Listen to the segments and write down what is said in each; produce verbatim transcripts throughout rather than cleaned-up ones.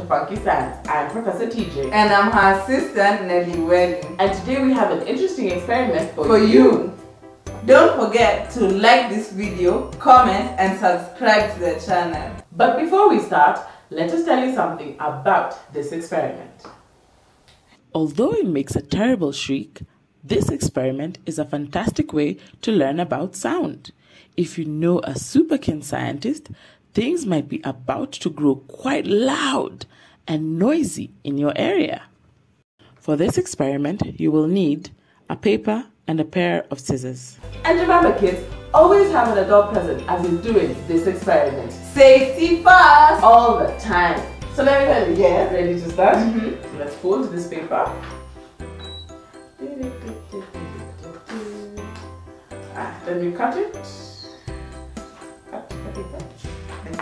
welcome to FunKe Science. I'm Professor T J. And I'm her assistant, Nellie Welling. And today we have an interesting experiment for, for you. you. Don't forget to like this video, comment, and subscribe to the channel. But before we start, let us tell you something about this experiment. Although it makes a terrible shriek, this experiment is a fantastic way to learn about sound. If you know a super keen scientist, things might be about to grow quite loud and noisy in your area. For this experiment, you will need a paper and a pair of scissors. And remember kids, always have an adult present as you're doing this experiment. Safety first! All the time. So let me tell you, yeah, ready to start? Mm-hmm. Let's fold this paper. Ah, then you cut it. Cut the paper. Yes.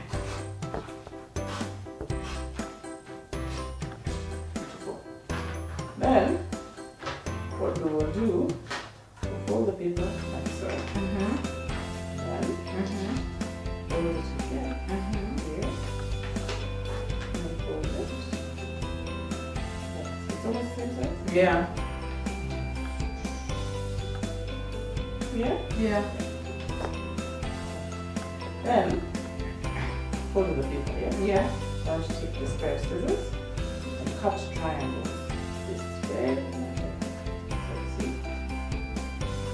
Yes. Then, what we will do, we'll fold the paper like so. Mm-hmm. Then, mm-hmm. fold it again. Mm-hmm. Yes. And fold it. It's almost the same size? Yeah. Yeah? Yeah. Then, fold the paper, yeah? Yeah. So I'll just take this pair of scissors and cut triangles. This way, and let's see.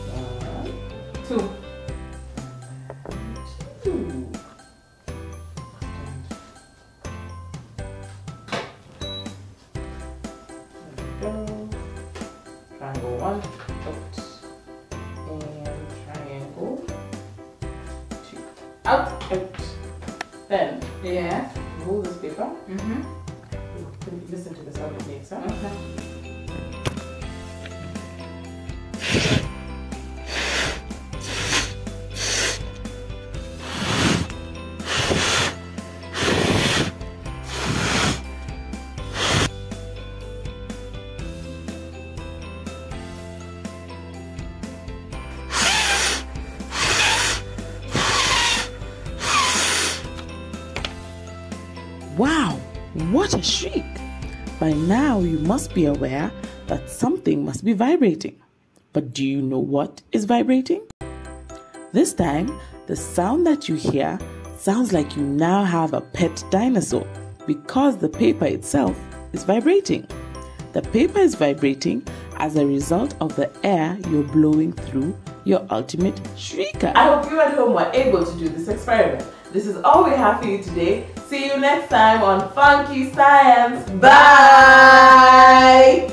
One, two. Two. There we go. Triangle one. Oops. Out, out. Then, yeah. Move this paper. Mm-hmm. Listen to the sound it makes, huh? Okay. Wow, what a shriek! By now you must be aware that something must be vibrating. But do you know what is vibrating? This time, the sound that you hear sounds like you now have a pet dinosaur because the paper itself is vibrating. The paper is vibrating as a result of the air you're blowing through your ultimate shrieker. I hope you at home were able to do this experiment. This is all we have for you today. See you next time on FunKe Science. Bye!